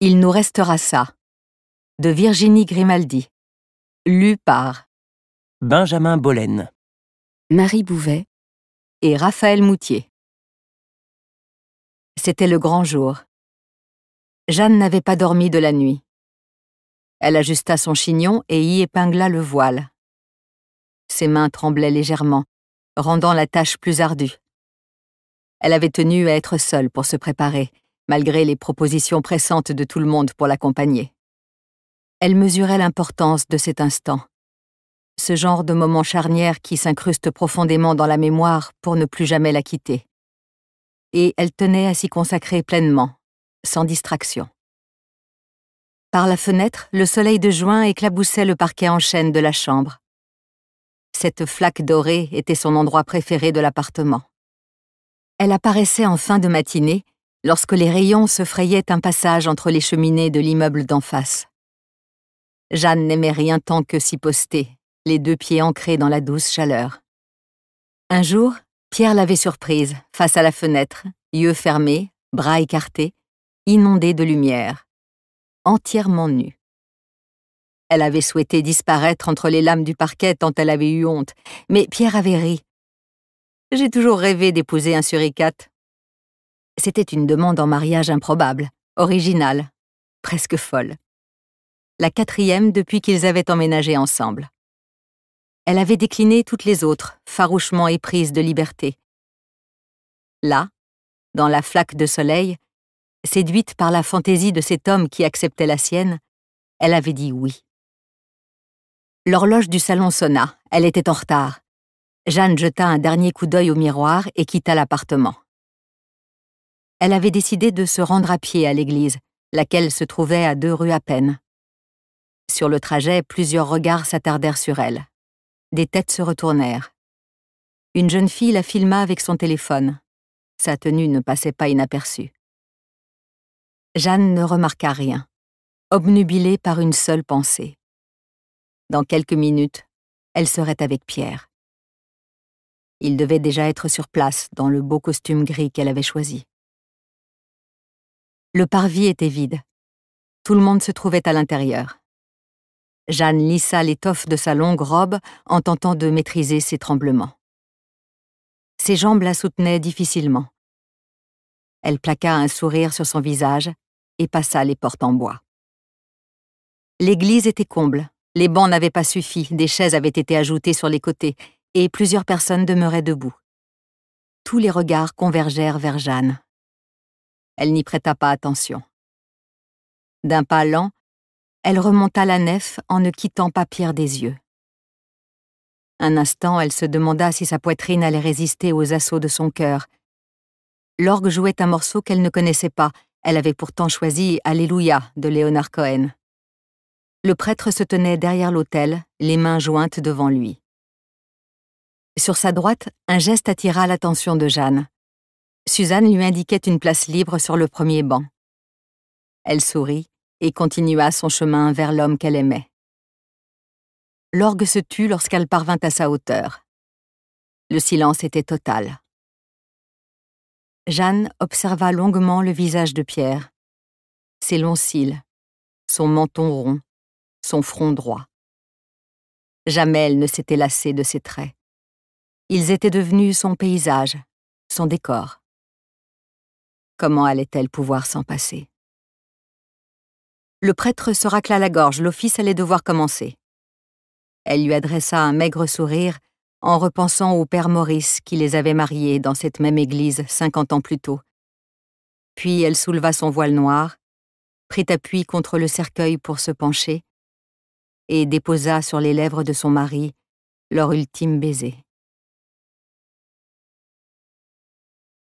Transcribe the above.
Il nous restera ça, de Virginie Grimaldi, lu par Benjamin Bollen, Marie Bouvet et Raphaël Moutier. C'était le grand jour. Jeanne n'avait pas dormi de la nuit. Elle ajusta son chignon et y épingla le voile. Ses mains tremblaient légèrement, rendant la tâche plus ardue. Elle avait tenu à être seule pour se préparer, malgré les propositions pressantes de tout le monde pour l'accompagner. Elle mesurait l'importance de cet instant, ce genre de moment charnière qui s'incruste profondément dans la mémoire pour ne plus jamais la quitter. Et elle tenait à s'y consacrer pleinement, sans distraction. Par la fenêtre, le soleil de juin éclaboussait le parquet en chêne de la chambre. Cette flaque dorée était son endroit préféré de l'appartement. Elle apparaissait en fin de matinée, lorsque les rayons se frayaient un passage entre les cheminées de l'immeuble d'en face. Jeanne n'aimait rien tant que s'y poster, les deux pieds ancrés dans la douce chaleur. Un jour, Pierre l'avait surprise, face à la fenêtre, yeux fermés, bras écartés, inondée de lumière, entièrement nue. Elle avait souhaité disparaître entre les lames du parquet tant elle avait eu honte, mais Pierre avait ri. « J'ai toujours rêvé d'épouser un suricate. » C'était une demande en mariage improbable, originale, presque folle. La quatrième depuis qu'ils avaient emménagé ensemble. Elle avait décliné toutes les autres, farouchement éprise de liberté. Là, dans la flaque de soleil, séduite par la fantaisie de cet homme qui acceptait la sienne, elle avait dit oui. L'horloge du salon sonna, elle était en retard. Jeanne jeta un dernier coup d'œil au miroir et quitta l'appartement. Elle avait décidé de se rendre à pied à l'église, laquelle se trouvait à 2 rues à peine. Sur le trajet, plusieurs regards s'attardèrent sur elle. Des têtes se retournèrent. Une jeune fille la filma avec son téléphone. Sa tenue ne passait pas inaperçue. Jeanne ne remarqua rien, obnubilée par une seule pensée. Dans quelques minutes, elle serait avec Pierre. Il devait déjà être sur place, dans le beau costume gris qu'elle avait choisi. Le parvis était vide. Tout le monde se trouvait à l'intérieur. Jeanne lissa l'étoffe de sa longue robe en tentant de maîtriser ses tremblements. Ses jambes la soutenaient difficilement. Elle plaqua un sourire sur son visage et passa les portes en bois. L'église était comble. Les bancs n'avaient pas suffi, des chaises avaient été ajoutées sur les côtés et plusieurs personnes demeuraient debout. Tous les regards convergèrent vers Jeanne. Elle n'y prêta pas attention. D'un pas lent, elle remonta la nef en ne quittant pas Pierre des yeux. Un instant, elle se demanda si sa poitrine allait résister aux assauts de son cœur. L'orgue jouait un morceau qu'elle ne connaissait pas, elle avait pourtant choisi « Alléluia » de Léonard Cohen. Le prêtre se tenait derrière l'autel, les mains jointes devant lui. Sur sa droite, un geste attira l'attention de Jeanne. Suzanne lui indiquait une place libre sur le premier banc. Elle sourit et continua son chemin vers l'homme qu'elle aimait. L'orgue se tut lorsqu'elle parvint à sa hauteur. Le silence était total. Jeanne observa longuement le visage de Pierre, ses longs cils, son menton rond, son front droit. Jamais elle ne s'était lassée de ses traits. Ils étaient devenus son paysage, son décor. Comment allait-elle pouvoir s'en passer? Le prêtre se racla la gorge, l'office allait devoir commencer. Elle lui adressa un maigre sourire en repensant au père Maurice qui les avait mariés dans cette même église 50 ans plus tôt. Puis elle souleva son voile noir, prit appui contre le cercueil pour se pencher et déposa sur les lèvres de son mari leur ultime baiser.